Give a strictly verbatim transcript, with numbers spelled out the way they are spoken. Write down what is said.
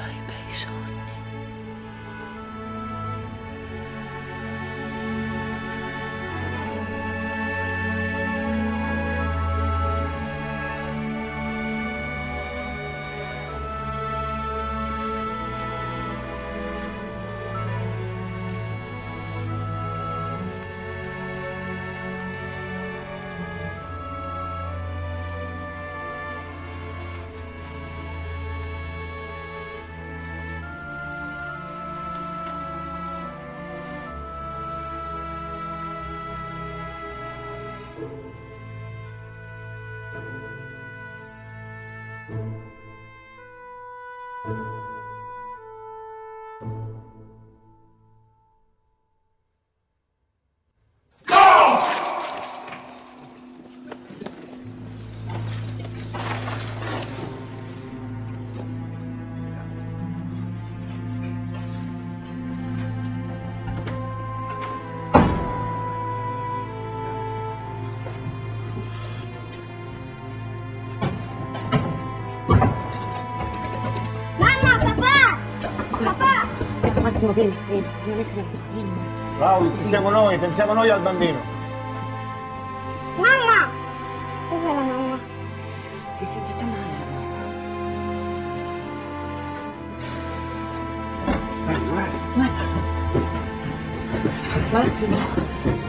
fai bei sogni. Massimo, vieni, vieni, non è credo, vieni. Paolo, ci siamo noi, pensiamo noi al bambino. Mamma! Dov'è la mamma? Si è sentita male la mamma. Massimo! Massimo!